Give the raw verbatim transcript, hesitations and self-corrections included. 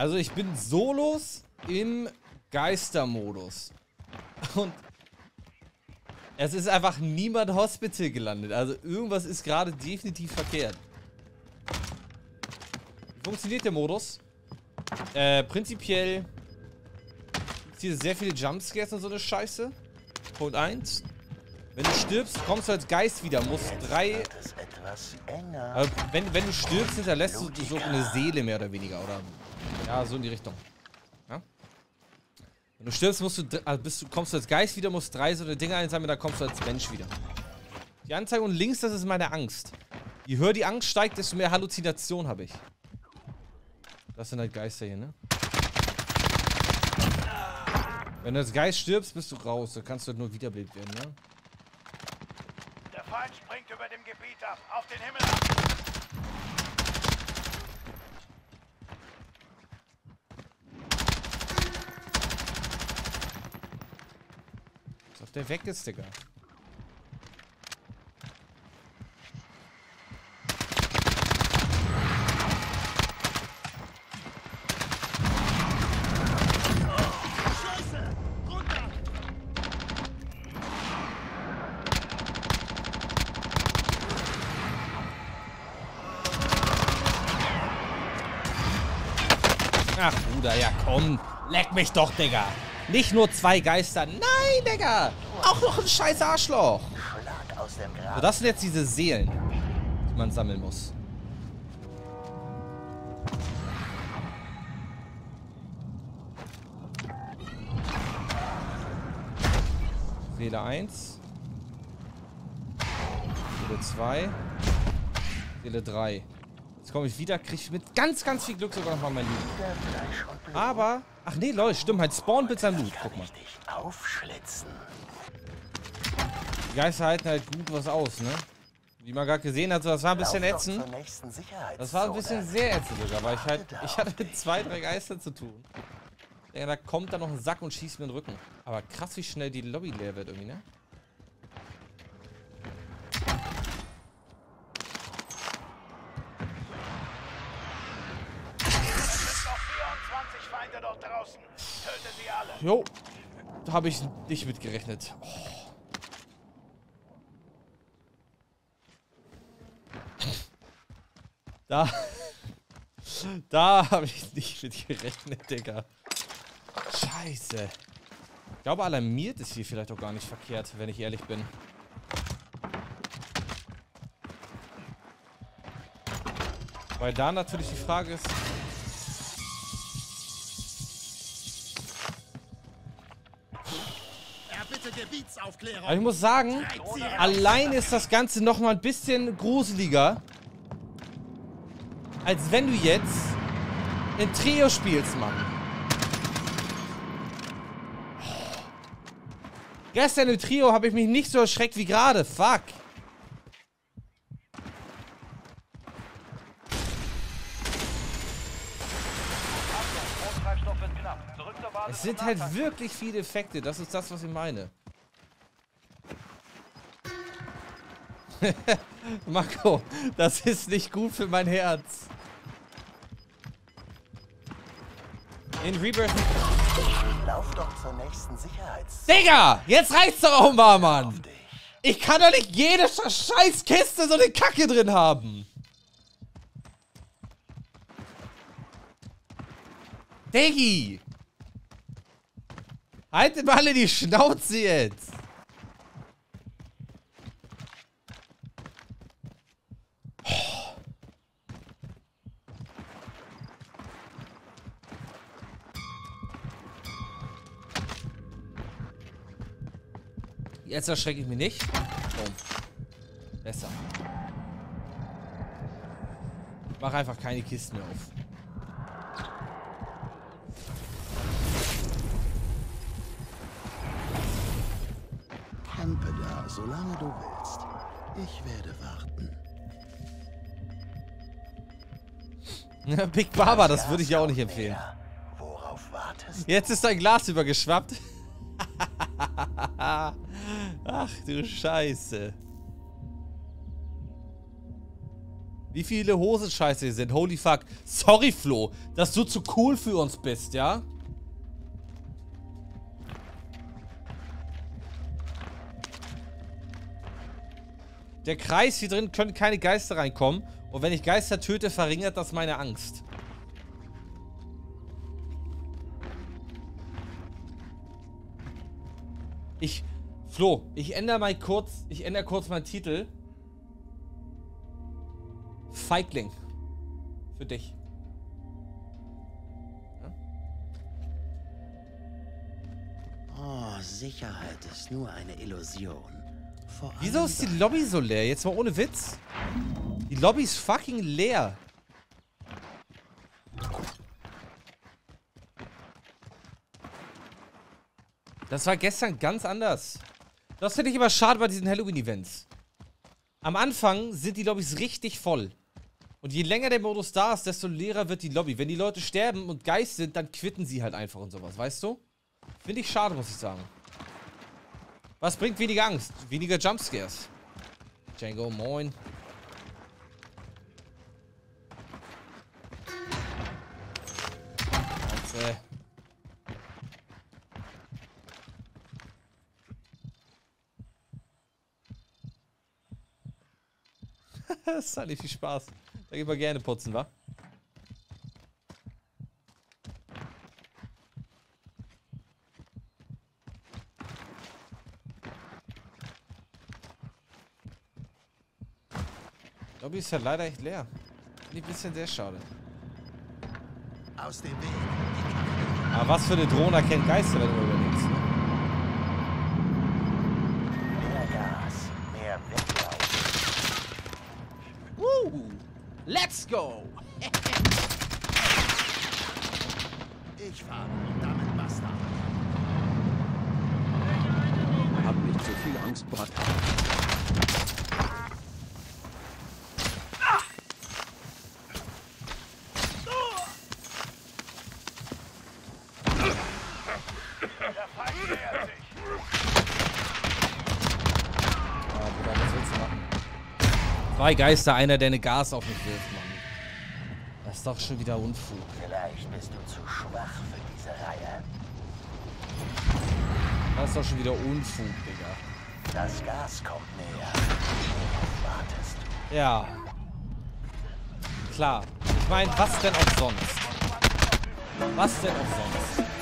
Also ich bin solos im Geistermodus. Und es ist einfach niemand Hospital gelandet. Also irgendwas ist gerade definitiv verkehrt. Wie funktioniert der Modus? Äh, prinzipiell gibt es hier sehr viele Jumpscares und so eine Scheiße. Punkt eins. Wenn du stirbst, kommst du als Geist wieder. Musst drei... Also wenn, wenn du stirbst, hinterlässt du so eine Seele mehr oder weniger, oder? Ja, so in die Richtung. Ja? Wenn du stirbst, musst du, also bist du, kommst du als Geist wieder, musst drei so eine Dinge einsammeln, dann kommst du als Mensch wieder. Die Anzeige unten links, das ist meine Angst. Je höher die Angst steigt, desto mehr Halluzination habe ich. Das sind halt Geister hier, ne? Wenn du als Geist stirbst, bist du raus. Dann kannst du halt nur wiederbelebt werden, ne? Der Feind springt über dem Gebiet ab. Auf den Himmel ab. Ist auf der weg ist, Digga. Ach, Bruder, ja komm. Leck mich doch, Digga. Nicht nur zwei Geister. Nein, Digga. Auch noch ein scheiß Arschloch. So, das sind jetzt diese Seelen, die man sammeln muss. Seele eins. Seele zwei. Seele drei. Jetzt komme ich wieder, kriege ich mit ganz, ganz viel Glück sogar nochmal mein Loot. Aber, ach nee, Leute, stimmt, halt Spawn mit seinem Loot. Guck mal. Die Geister halten halt gut was aus, ne? Wie man gerade gesehen hat, so, das war ein bisschen ätzend. Das war ein bisschen sehr ätzend sogar, weil ich halt, ich hatte mit zwei, drei Geistern zu tun. Ja, da kommt dann noch ein Sack und schießt mir den Rücken. Aber krass, wie schnell die Lobby leer wird irgendwie, ne? Jo, da habe ich nicht mitgerechnet. Oh. Da, da habe ich nicht mitgerechnet, Digga. Scheiße. Ich glaube, alarmiert ist hier vielleicht auch gar nicht verkehrt, wenn ich ehrlich bin. Weil da natürlich die Frage ist... Aber ich muss sagen, allein ist das Ganze noch mal ein bisschen gruseliger, als wenn du jetzt ein Trio spielst, Mann. Gestern im Trio habe ich mich nicht so erschreckt wie gerade. Fuck. Es sind halt wirklich viele Effekte. Das ist das, was ich meine. Marco, das ist nicht gut für mein Herz. In Rebirth. Lauf doch zur nächsten Sicherheits. Digga, jetzt reicht's doch auch mal, Mann. Ich kann doch nicht jede scheiß Kiste so eine Kacke drin haben. Diggi. Haltet mal alle die Schnauze jetzt. Jetzt erschrecke ich mich nicht. Boom. Besser. Ich mache einfach keine Kisten mehr auf. Campe da, solange du willst. Ich werde warten. Big Baba, das würde ich ja auch nicht empfehlen. Worauf wartest du? Jetzt ist dein Glas übergeschwappt. Ach du Scheiße. Wie viele Hosenscheiße hier sind. Holy fuck. Sorry, Flo, dass du zu cool für uns bist, ja? Der Kreis hier drin, können keine Geister reinkommen. Und wenn ich Geister töte, verringert das meine Angst. Ich, Flo, ich ändere mal kurz, ich ändere kurz meinen Titel. Feigling. Für dich. Ja? Oh, Sicherheit ist nur eine Illusion. Vor Wieso ist die Lobby so leer? Jetzt mal ohne Witz. Die Lobby ist fucking leer. Das war gestern ganz anders. Das finde ich immer schade bei diesen Halloween-Events. Am Anfang sind die Lobbys richtig voll. Und je länger der Modus da ist, desto leerer wird die Lobby. Wenn die Leute sterben und Geist sind, dann quitten sie halt einfach und sowas, weißt du? Finde ich schade, muss ich sagen. Was bringt weniger Angst? Weniger Jumpscares. Django, moin. Scheiße. Das ist halt nicht viel Spaß. Da gehen wir gerne putzen, wa? Lobby ist ja leider echt leer. Finde ich ein bisschen sehr schade. Aus dem Weg. Aber was für eine Drohne erkennt Geister, wenn du überlegst, ne? Mehr Gas, mehr Weglauf. Woo! Let's go! Ich fahre und damit basta. Hab nicht so viel Angst, Brat. Zwei Geister, einer, der eine Gas auf mich wirft, Mann. Das ist doch schon wieder Unfug. Vielleicht bist du zu schwach für diese Reihe. Das ist doch schon wieder Unfug, Digga. Das Gas kommt näher. Wartest du? Ja. Klar. Ich meine, was denn auch sonst? Was denn auch sonst?